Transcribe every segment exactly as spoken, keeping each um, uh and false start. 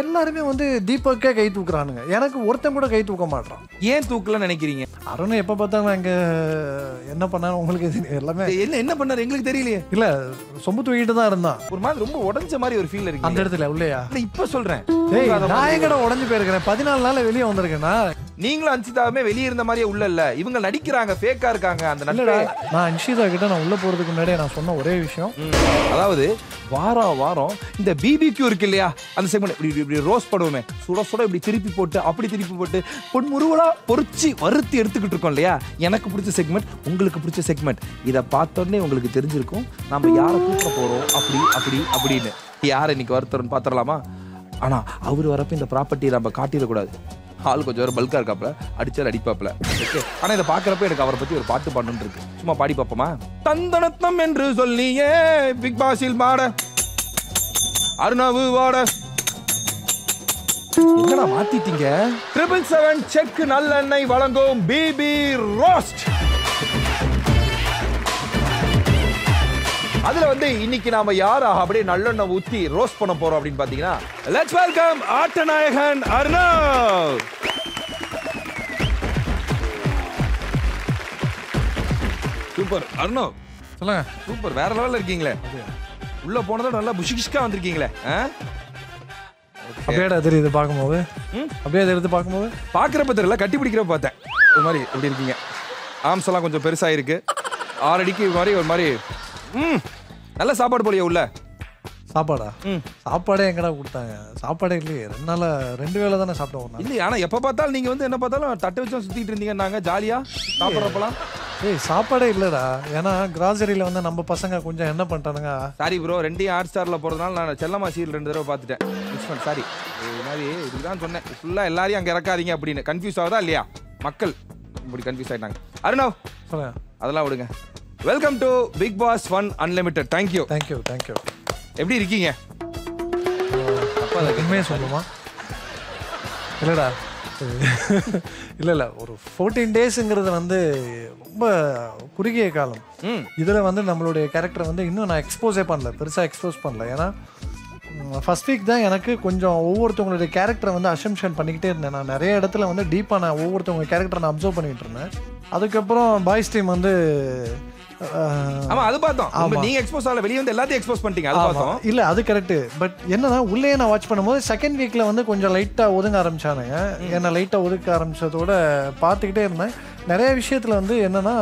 எல்லாருமே வந்து தீபக்கே கை தூக்குறானுங்க. எனக்கு ஒருத்தன் கூட கை தூக்க மாட்டான். ஏன் தூக்கலன்னு நினைக்கிறீங்க? அருணை எப்போ பார்த்தாங்க அங்கே என்ன பண்ணாலும் உங்களுக்கு எல்லாமே என்ன என்ன பண்ணார் எங்களுக்கு தெரியலையே. இல்லை சொம்பு தூக்கிட்டு தான் இருந்தான். ஒரு மாதிரி ரொம்ப உடஞ்ச மாதிரி ஒரு ஃபீல் இருக்கு அந்த இடத்துல உள்ளேயா. இப்போ சொல்கிறேன், நான் எங்கட உடஞ்சி போயிருக்கிறேன். பதினாலு நாள் வெளியே வந்திருக்கேன்னா நீங்களும் அன்சிதாவுமே வெளியே இருந்த மாதிரியே உள்ள இல்லை, இவங்க நடிக்கிறாங்க, ஃபேக்காக இருக்காங்க. அந்த நல்ல நான் அன்ஷிதா கிட்ட நான் உள்ளே போகிறதுக்கு முன்னாடியே நான் சொன்ன ஒரே விஷயம், அதாவது வாரம் வாரம் இந்த பிபிக்யூ இருக்கு இல்லையா, அந்த செக்மெண்ட் இப்படி இப்படி ரோஸ்ட் பண்ணுவோமே, சுட சுட இப்படி திருப்பி போட்டு அப்படி திருப்பி போட்டு பொன்முருவலாக பொறிச்சு வறுத்து எடுத்துக்கிட்டு இருக்கோம் இல்லையா. எனக்கு பிடிச்ச செக்மெண்ட், உங்களுக்கு பிடிச்ச செக்மெண்ட், இதை பார்த்தோன்னே உங்களுக்கு தெரிஞ்சிருக்கும் நம்ம யாரை கூப்பிட போகிறோம் அப்படி அப்படி அப்படின்னு. யாரை இன்னைக்கு வருத்தருன்னு பார்த்துடலாமா? ஆனால் அவர் வரப்போ இந்த ப்ராப்பர்ட்டியை நம்ம காட்டிடக்கூடாது. ஆள் கொஞ்சம் வேறு பல்காக இருக்காப்புல, அடித்தால் அடிப்பாப்புல. ஓகே, ஆனால் இதை பார்க்குறப்ப எனக்கு அவரை பற்றி ஒரு பாட்டு பாடணுன்னு இருக்கு. சும்மா பாடி பார்ப்போமா? தந்தனத்தம் என்று சொல்லியே பிக் பாஸில் பாட அருணாவு வாட என்னடா மாத்திட்டீங்க. ட்ரிபிள் செவன் செக் நல்லெண்ணெய் வழங்கும் பிபி ரோஸ்ட். அதுல வந்து இன்னைக்கு நாம யாரா அப்படியே நல்லெண்ணெய் ஊத்தி ரோஸ்ட் பண்ண போறோம் அப்படின்னு பாத்தீங்கன்னா, லெட்ஸ் வெல்கம் ஆட்டநாயகன் அர்ணவ். சூப்பர் அர்ணவ், சொல்லுங்க. சூப்பர், வேற லெவல்ல இருக்கீங்களே. உள்ள போனதோட நல்லா புஷிகிஷ்கா வந்திருக்கீங்களே. அப்படியே தெரியுது பார்க்கும்போது, அப்படியே தெரியுது பார்க்கும்போது. பாக்குறப்ப தெரியல, கட்டி பிடிக்கிறப்ப பார்த்தேன் ஒரு மாதிரி அப்படி இருக்கீங்க. ஆம்ஸ் எல்லாம் கொஞ்சம் பெருசா இருக்கு, ஆறடிக்கு மாதிரி ஒரு மாதிரி. ம், நல்ல சாப்பாடு போலியா உள்ள? சாப்பாடா? ம், சாப்பாடே எங்கடா கொடுத்தாங்க? சாப்பாடே இல்லையே, ரெண்டு நாள் ரெண்டு வேளை தானே சாப்பிட்டோம். இல்லை, ஆனால் எப்போ பார்த்தாலும் நீங்கள் வந்து என்ன பார்த்தாலும் தட்டை வச்சு சுற்றிட்டு இருந்தீங்க. நாங்கள் ஜாலியாக சாப்பிட்றப்பலாம் ஏய் சாப்பாடே இல்லைடா. ஏன்னா கிராசரியில் வந்து நம்ம பசங்க கொஞ்சம் என்ன பண்ணிட்டானுங்க. சாரி ப்ரோ, ரெண்டையும் ஹாட் ஸ்டாரில் போகிறதுனால நான் செல்லம்மா சீரியல் ரெண்டு தடவை பார்த்துட்டேன். சாரி, இது மாதிரி இதுதான் சொன்னேன். ஃபுல்லாக எல்லாரையும் அங்கே இறக்காதீங்க அப்படின்னு. கன்ஃபியூஸ் ஆகுதா இல்லையா மக்கள்? இப்படி கன்ஃபியூஸ் ஆகிட்டாங்க. அருணவ் சொல்லுங்க. அதெல்லாம் விடுங்க. Welcome to Bigg Boss one unlimited. Thank you thank you thank you. எப்படி இருக்கீங்க? உண்மையாக சொல்லுமா? இல்லைடா, இல்லை இல்லை, ஒரு ஃபோர்டீன் டேஸுங்கிறது வந்து ரொம்ப குறுகிய காலம். இதில் வந்து நம்மளுடைய கேரக்டரை வந்து இன்னும் நான் எக்ஸ்போஸே பண்ணல, பெருசாக எக்ஸ்போஸ் பண்ணல. ஏன்னா ஃபஸ்ட் வீக் தான் எனக்கு கொஞ்சம் ஒவ்வொருத்தவங்களுடைய கேரக்டரை வந்து அசம்ஷன் பண்ணிக்கிட்டே இருந்தேன். நான் நிறைய இடத்துல வந்து டீப்பாக நான் ஒவ்வொருத்தவங்க கேரக்டரை நான் அப்சர்வ் பண்ணிக்கிட்டு இருந்தேன். அதுக்கப்புறம் பாய்ஸ் டீம் வந்து ஆமா அது பார்த்தோம். நீங்க எக்ஸ்போஸ் ஆல வெளிய வந்து எல்லாத்தையும் எக்ஸ்போஸ் பண்ணிட்டீங்க, அது பார்த்தோம். இல்ல அது கரெக்ட். பட் என்னன்னா உள்ளே நான் வாட்ச் பண்ணும்போது செகண்ட் வீக்ல வந்து கொஞ்சம் லைட்டா ஒதுங்க ஆரம்பிச்சானுங்க. என்ன லைட்டா ஒதுக்க ஆரம்பிச்சதோட பார்த்துக்கிட்டே இருந்தேன். நிறைய விஷயத்துல வந்து என்னன்னா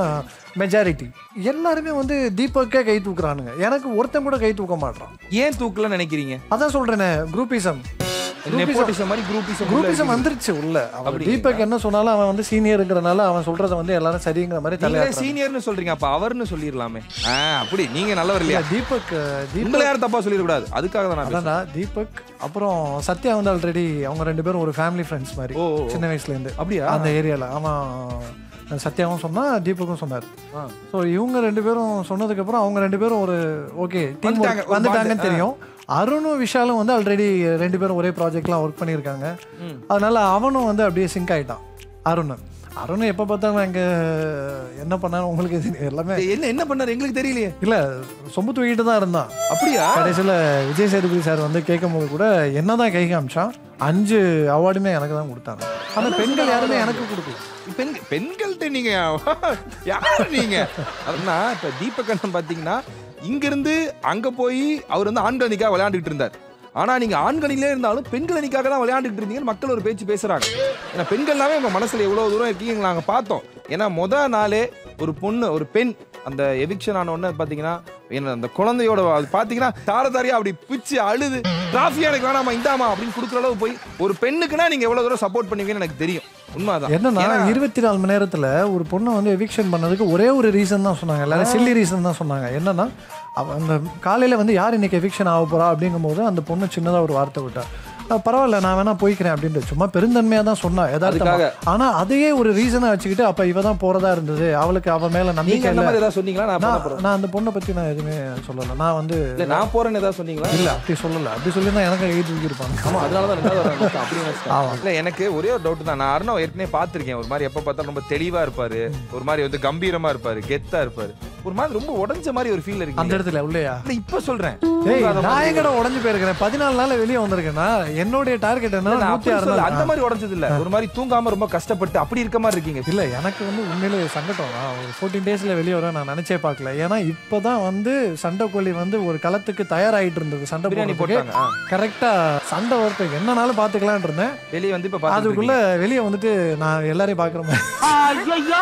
மெஜாரிட்டி எல்லாருமே வந்து தீபக்கே கை தூக்குறானுங்க. எனக்கு ஒருத்தன் கூட கை தூக்க மாட்டான். ஏன் தூக்கலன்னு நினைக்கிறீங்க? அதான் சொல்றேனே, குரூப்பிசம் வந்துருச்சு உள்ள. தீபக் என்ன சொன்னாலும் அவன் வந்து சீனியர்ங்கிறனால அவன் சொல்றத வந்து எல்லாரும் சரிங்கிற மாதிரி தலையா சீனியர்னு சொல்றீங்க. அப்ப அவர்னு சொல்லிடலாமே. அப்படி நீங்க நல்லவர் இல்லையா? தீபக் தீபக் யாரும் தப்பா சொல்லிடக்கூடாது, அதுக்காக தான். அதான் தீபக். அப்புறம் சத்யா வந்து ஆல்ரெடி அவங்க ரெண்டு பேரும் ஒரு ஃபேமிலி ஃப்ரெண்ட்ஸ் மாதிரி சின்ன வயசுல இருந்து. அப்படியா? அந்த ஏரியால அவன் சத்யாவும் சொன்னா தீபக்கும் சொன்னார். ஸோ இவங்க ரெண்டு பேரும் சொன்னதுக்கு அப்புறம் அவங்க ரெண்டு பேரும் ஒரு ஓகே டீம் வந்துட்டாங்கன்னு தெரியும். அருணும் விஷாலும் வந்து ஆல்ரெடி ரெண்டு பேரும் ஒரே ப்ராஜெக்ட்லாம் ஒர்க் பண்ணியிருக்காங்க. அதனால அவனும் வந்து அப்படியே சிங்க் ஆகிட்டான். அருண் அருண் எப்போ பார்த்தாலும் அங்கே என்ன பண்ணாலும் உங்களுக்கு எல்லாமே என்ன என்ன பண்ணார் எங்களுக்கு தெரியலையே. இல்லை சொம்பு தூக்கிட்டு தான் இருந்தான். அப்படியா? கடைசியில் விஜய் சேதுபதி சார் வந்து கேட்கும் போது கூட என்ன தான் கை காமிச்சான். அஞ்சு அவார்டுமே எனக்கு தான் கொடுத்தாங்க. ஆனால் பெண்கள் யாருமே எனக்கு கொடுக்கல. பெண் பெண்கள்கிட்ட நீங்கள் யாரு நீங்கள்? அப்படின்னா இப்போ தீபகண்ணன் பார்த்தீங்கன்னா இங்கிருந்து அங்கே போய் அவர் வந்து ஆண்கணிக்காக விளையாண்டுக்கிட்டு இருந்தார். ஆனால் நீங்கள் ஆண்கணிலே இருந்தாலும் பெண்கணிக்காக தான் விளையாண்டுக்கிட்டு இருந்தீங்கன்னு மக்கள் ஒரு பேச்சு பேசுகிறாங்க. ஏன்னா பெண்கள்னாவே உங்கள் மனசில் எவ்வளோ தூரம் இருக்கீங்க நாங்கள் பார்த்தோம். ஏன்னா மொதல் நாளே ஒரு பொண்ணு ஒரு பெண் அந்த எவிக்ஷன் ஆன உடனே பார்த்தீங்கன்னா என்ன அந்த குழந்தையோட அது பார்த்தீங்கன்னா தார தாரியாக அப்படி பிச்சு அழுது டிராஃபியாக எனக்கு வேணாமா இந்தாமா அப்படின்னு கொடுக்குற அளவு போய் ஒரு பெண்ணுக்குன்னா நீங்கள் எவ்வளோ தூரம் சப்போர்ட் பண்ணுவீங்கன்னு எனக்கு தெரியும். உண்மைதான். என்னன்னா இருபத்தி நாலு மணி நேரத்தில் ஒரு பொண்ணை வந்து எவிக்ஷன் பண்ணதுக்கு ஒரே ஒரு ரீசன் தான் சொன்னாங்க. எல்லாரும் சில்லி ரீசன் தான் சொன்னாங்க. என்னன்னா அந்த காலையில் வந்து யார் இன்னைக்கு எவிக்ஷன் ஆக போகிறா அப்படிங்கும்போது அந்த பொண்ணு சின்னதாக ஒரு வார்த்தை விட்டா பரவாயில்ல நான் வேணா போய்க்கிறேன் அப்படின்ட்டு சும்மா பெருந்தன்மையாக தான் சொன்னா எதாவது. ஆனால் அதையே ஒரு ரீசனாக வச்சுக்கிட்டு அப்போ இவ தான் போகிறதா இருந்தது. அவளுக்கு அவள் மேலே நம்பிக்கை இல்லை. சொன்னீங்களா? நான் அந்த பொண்ணை பற்றி நான் எதுவுமே சொல்லலை. நான் வந்து நான் போகிறேன்னு ஏதாவது சொன்னீங்களா? இல்லை அப்படி சொல்லலை. அப்படி சொல்லியிருந்தா எனக்கு எழுதி தூக்கியிருப்பாங்க. ஆமாம், அதனால தான் அப்படி. இல்லை எனக்கு ஒரே ஒரு டவுட் தான். நான் அருணவ் ஏற்கனவே பார்த்துருக்கேன். ஒரு மாதிரி எப்போ பார்த்தாலும் ரொம்ப தெளிவாக இருப்பார், ஒரு மாதிரி வந்து கம்பீரமாக இருப்பார், கெத்தாக இருப்பார். ஒரு மாதிரி ரொம்ப உடஞ்ச மாதிரி ஒரு ஃபீல் இருக்கு அந்த இடத்துல உள்ளேயா. இல்லை இப்போ சொல்கிறேன், Hey, I got an orange pair. பதினாலு நாள் வெளிய வந்திருக்கேனா என்னோட டார்கெட் என்ன நூற்று அறுபது அந்த மாதிரி உடைஞ்சது இல்ல ஒரு மாதிரி தூங்காம ரொம்ப கஷ்டப்பட்டு அப்படி இருக்க மாதிரி இருக்கீங்க இல்ல எனக்கு வந்து உண்மையிலே சங்கடம் பதினாலு டேஸ்ல வெளிய வர நான் நினைச்சே பார்க்கல ஏனா இப்போதான் வந்து சண்டைக்கோழி வந்து ஒரு களத்துக்கு தயாராயிட்டு இருந்தது சண்டை பிரியாணி போட்டாங்க கரெக்ட்டா சண்டை வரது என்னனாலும் பாத்துக்கலாம் இருந்தேன் வெளிய வந்து இப்ப பாத்து அதுக்குள்ள வெளிய வந்துட்டு நான் எல்லாரையும் பார்க்கறேன் ஐயோ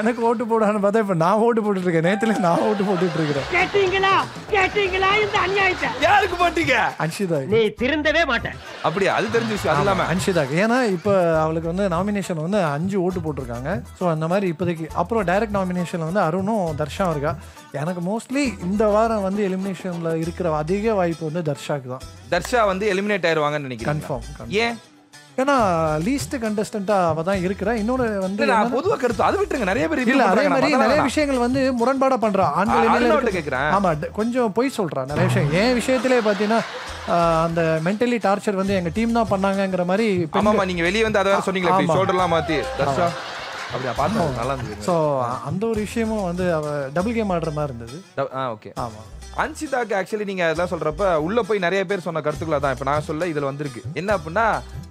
எனக்கு ஓட்டு போடானே பார்த்தா இப்ப நான் ஓட்டு போட்டுட்டு இருக்கேன் நேத்துல நான் ஓட்டு போட்டுட்டு இருக்கேன் கேட்டிங்களா கேட்டிங்களா இந்த அநியாயத்தை யாருக்கு போட்டீங்க அன்ஷிதா நீ திருந்தவே மாட்டே அப்படியே அது தெரிஞ்ச விஷயம் அதெல்லாம் அன்ஷிதா ஏனா இப்ப அவளுக்கு வந்து நாமினேஷன் வந்து அஞ்சு ஓட்டு போட்டுருக்காங்க சோ அந்த மாதிரி இப்போதைக்கு அப்புறம் டைரக்ட் நாமினேஷன்ல வந்து அருணும் தர்ஷாவும் இருக்கா எனக்கு மோஸ்ட்லி இந்த வாரம் வந்து எலிமினேஷன்ல இருக்கிற அதிக வாய்ப்பு வந்து தர்ஷாக்கு தான் தர்ஷா வந்து எலிமினேட் ஆயிருவாங்கன்னு நினைக்கிறேன் கன்ஃபார்ம் ஏன் ஏனா லீஸ்ட் கண்டெஸ்டன்ட்டா அவ தான் இருக்கறா இன்னொரு வந்து நான் பொதுவா கருத்து அது விட்டுங்க நிறைய பேர் இல்ல அதே மாதிரி நிறைய விஷயங்கள் வந்து முரண்பாடா பண்றா ஆண்கள் என்னன்னு கேக்குறான் ஆமா கொஞ்சம் போய் சொல்றா நிறைய விஷயம் ஏன் விஷயத்திலே பாத்தீனா அந்த மென்டலி டார்ச்சர் வந்து எங்க டீம் தான் பண்ணாங்கங்கற மாதிரி ஆமாமா நீங்க வெளிய வந்து அத சொன்னீங்களே அப்படி ஷோல்டர்லாம் மாத்தி தர்ஷா அப்படியே பார்த்தோம் நல்லா இருந்துச்சு சோ அந்த ஒரு விஷயமும் வந்து அவ டபுள் கேம் ஆடுற மாதிரி இருந்தது ஆ ஓகே ஆமா அன்சிதாக்கு ஆக்சுவலி நீங்க அதெல்லாம் சொல்றப்ப உள்ள போய் நிறைய பேர் சொன்ன கருத்துக்கள தான் இப்ப நான் சொல்ல இதுல வந்திருக்கு என்ன அப்படின்னா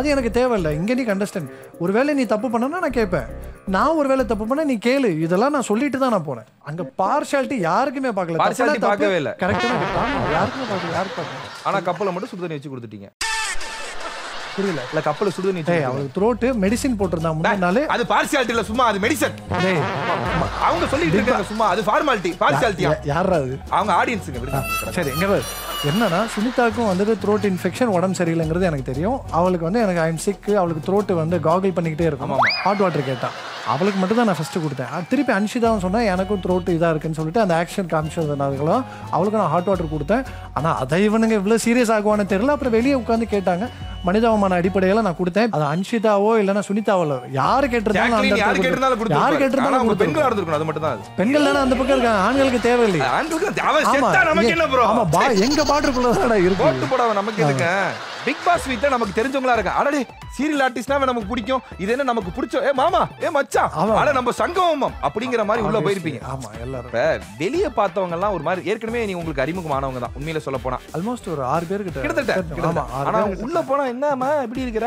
அது எனக்கு தேவையில்லை இங்கே நீ கண்டஸ்டன்ட் ஒருவேளை நீ தப்பு பண்ணனா நான் கேட்பேன் நான் ஒருவேளை தப்பு பண்ண நீ கேளு இதெல்லாம் நான் சொல்லிட்டு தான் நான் போனேன் அங்கே பார்ஷாலிட்டி யாருக்குமே பார்க்கல பார்ஷாலிட்டி பார்க்கவே இல்லை கரெக்டாக யாருக்குமே பார்க்கல யாருக்கு பார்க்கல ஆனால் கப்பலை மட்டும் சுடுதண்ணி வச்சு கொடுத்துட்டீங்க புரியல இல்லை கப்பலை சுடுதண்ணி வச்சு அவனுக்கு த்ரோட்டு மெடிசின் போட்டிருந்தா முன்னாலே அது பார்ஷாலிட்டி இல்லை சும்மா அது மெடிசன் அவங்க சொல்லிட்டு இருக்காங்க சும்மா அது ஃபார்மாலிட்டி பார்ஷாலிட்டியா யாரா அது அவங்க ஆடியன்ஸுங்க சரி எங்கே என்னன்னா சுனிதாக்கும் வந்துட்டு த்ரோட் இன்ஃபெக்ஷன் உடம்பு சரியில்லைங்கிறது எனக்கு தெரியும் அவளுக்கு வந்து எனக்கு ஐ எம் சிக்கு அவளுக்கு த்ரோட்டு வந்து காகிள் பண்ணிக்கிட்டே இருக்கும் ஹாட் வாட்டர் கேட்டால் அவளுக்கு மட்டும் தான் நான் ஃபஸ்ட்டு கொடுத்தேன் திருப்பி அன்ஷிதாவும் சொன்னால் எனக்கும் த்ரோட்டு இதாக இருக்குன்னு சொல்லிட்டு அந்த ஆக்ஷன் காமிச்சதுனாலும் அவளுக்கு நான் ஹாட் வாட்டர் கொடுத்தேன் ஆனால் அதை இவனுங்க இவ்வளோ சீரியஸ் ஆகுவானு தெரியல அப்புறம் வெளியே உட்காந்து கேட்டாங்க மனிதாபமான அடிப்படையில நான் கொடுத்தேன் அது அன்ஷிதாவோ இல்லைன்னா சுனிதாவோ யாரு கேட்டிருந்தாலும் யாரு கேட்டிருந்தாலும் பெண்கள் ஆடுறதுக்கு அது மட்டும் தான் பெண்கள் தானே அந்த பக்கம் இருக்காங்க ஆண்களுக்கு தேவையில்லை ஆமா எங்க பாட்டுக்குள்ளதான் இருக்கு நமக்கு இருக்க பிக் பாஸ் வீட்ல நமக்கு தெரிஞ்சவங்களா இருக்க ஆல்ரெடி சீரியல் ஆர்டிஸ்ட்னாவே நமக்கு பிடிக்கும் இது என்ன நமக்கு பிடிச்சோ ஏ மாமா ஏ மச்சான் ஆனா நம்ம சங்கமம் அப்படிங்கிற மாதிரி உள்ள போயிருப்பீங்க ஆமா எல்லாரும் வெளியே பார்த்தவங்க எல்லாம் ஒரு மாதிரி ஏற்கனவே நீ உங்களுக்கு அறிமுகமானவங்க தான் உண்மையில சொல்ல போனா ஆல்மோஸ்ட் ஒரு ஆறு பேர் கிட்ட கிட்டத்தட்ட ஆமா ஆனா உள்ள போனா என்னமா இப்படி இருக்கற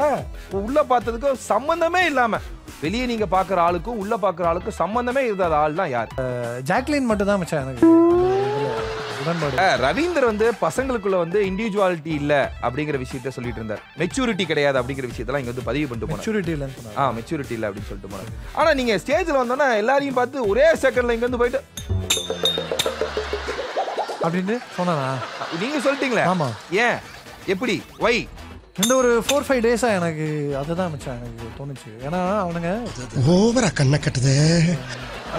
உள்ள பார்த்ததுக்கு சம்பந்தமே இல்லாம வெளியே நீங்க பாக்குற ஆளுக்கும் உள்ள பாக்குற ஆளுக்கும் சம்பந்தமே இருக்காத ஆள் தான் யார் ஜாக்லின் மட்டும் தான் மச்சான் எனக்கு ரவீந்தர் வந்து பசங்களுக்குள்ள வந்து இண்டிவிஜுவாலிட்டி இல்ல அப்படிங்கிற விஷயத்தை சொல்லிட்டு இருந்தார் மெச்சூரிட்டி கிடையாது அப்படிங்கிற விஷயத்தெல்லாம் இங்க வந்து பதிவு பண்ணிட்டு போனாங்க ஆ மெச்சூரிட்டி இல்ல அப்படின்னு சொல்லிட்டு போனாங்க ஆனா நீங்க ஸ்டேஜ்ல வந்தோன்னா எல்லாரையும் பார்த்து ஒரே செகண்ட்ல இங்க வந்து போயிட்டு அப்படின்னு சொன்னானா நீங்க சொல்லிட்டீங்களே ஆமா ஏன் எப்படி வை இந்த ஒரு ஃபோர் ஃபைவ் டேஸா எனக்கு அதுதான் மச்சான் எனக்கு தோணுச்சு ஏன்னா அவனுங்க ஓவரா கண்ணை கட்டுது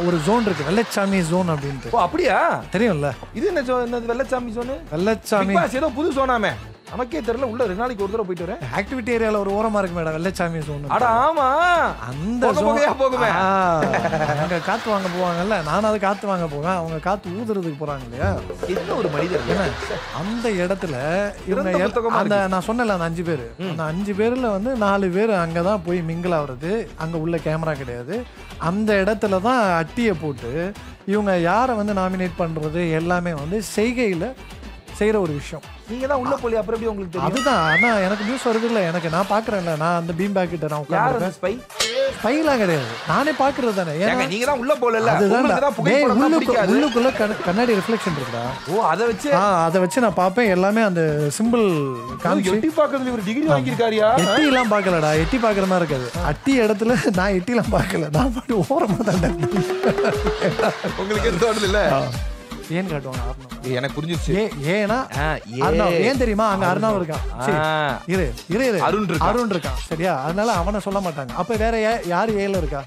ஒரு ஜோன் இருக்கு வெள்ளச்சாமி ஜோன் அப்படினு ஓ அப்படியா தெரியும்ல இது என்ன ஜோன் என்னது வெள்ளச்சாமி ஜோன் வெள்ளச்சாமி பாஸ் ஏதோ புது ஜோனாமே நமக்கே தெரியல உள்ள ரெண்டு நாளைக்கு ஒரு தடவை போயிட்டு வரேன் ஆக்டிவிட்டி ஏரியால ஒரு ஓரமா இருக்கு மேடம் வெள்ளச்சாமி ஜோன் அட ஆமா அந்த ஜோன்ல போகுமே அங்க காத்து வாங்க போவாங்கல்ல நான் அது காத்து வாங்க போறேன் அவங்க காத்து ஊதுறதுக்கு போறாங்க இல்லையா என்ன ஒரு மனிதர் என்ன அந்த இடத்துல அந்த நான் சொன்னல அந்த அஞ்சு பேர் அந்த அஞ்சு பேர்ல வந்து நாலு பேர் அங்க தான் போய் மிங்கிள் ஆவறது அங்க உள்ள கேமரா கிடையாது அந்த இடத்துல தான் அட்டியை போட்டு இவங்க யாரை வந்து நாமினேட் பண்ணுறது எல்லாமே வந்து செய்கையில் செய்கிற ஒரு விஷயம் நீங்கள் தான் உள்ள போலி அப்புறம் எப்படி உங்களுக்கு தெரியும் அதுதான் ஆனால் எனக்கு நியூஸ் வருது இல்லை எனக்கு நான் பார்க்குறேன்ல நான் அந்த பீம் பேக் கிட்ட நான் உட்காந்துருக்கேன் ஸ்பை ஸ்பைலாம் கிடையாது நானே பார்க்குறது தானே ஏன்னா நீங்கள் தான் உள்ளே போகல அதுதான் உள்ளுக்குள்ளே கண்ணாடி ரிஃப்ளெக்ஷன் இருக்குடா ஓ அதை வச்சு ஆ அதை வச்சு நான் பார்ப்பேன் எல்லாமே அந்த சிம்பிள் எட்டி பார்க்கறது ஒரு டிகிரி வாங்கியிருக்காரியா எட்டிலாம் பார்க்கலடா எட்டி பார்க்குற மாதிரி இருக்காது அட்டி இடத்துல நான் எட்டிலாம் பார்க்கல நான் பாட்டு ஓரமாக தான் உங்களுக்கு எந்த தோணுது இல்லை ஏன் காட்டுவாங்க அர்ணவ் எனக்கு புரிஞ்சிச்சு ஏனா அர்ணவ் ஏன் தெரியுமா அங்க அர்ணவ் இருக்கான் இரு இரு இரு அருண் இருக்கான் அருண் இருக்கான் சரியா அதனால அவனை சொல்ல மாட்டாங்க அப்ப வேற யார் ஏல இருக்கா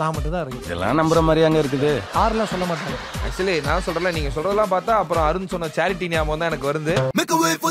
நான் மட்டும் தான் இருக்கு இதெல்லாம் நம்புற மாதிரி அங்க இருக்குது ஆறுலாம் சொல்ல மாட்டாங்க ஆக்சுவலி நான் சொல்றல நீங்க சொல்றதெல்லாம் பார்த்தா அப்புறம் அருண் சொன்ன சேரிட்டி ஞாபகம் தான் எனக்கு வருது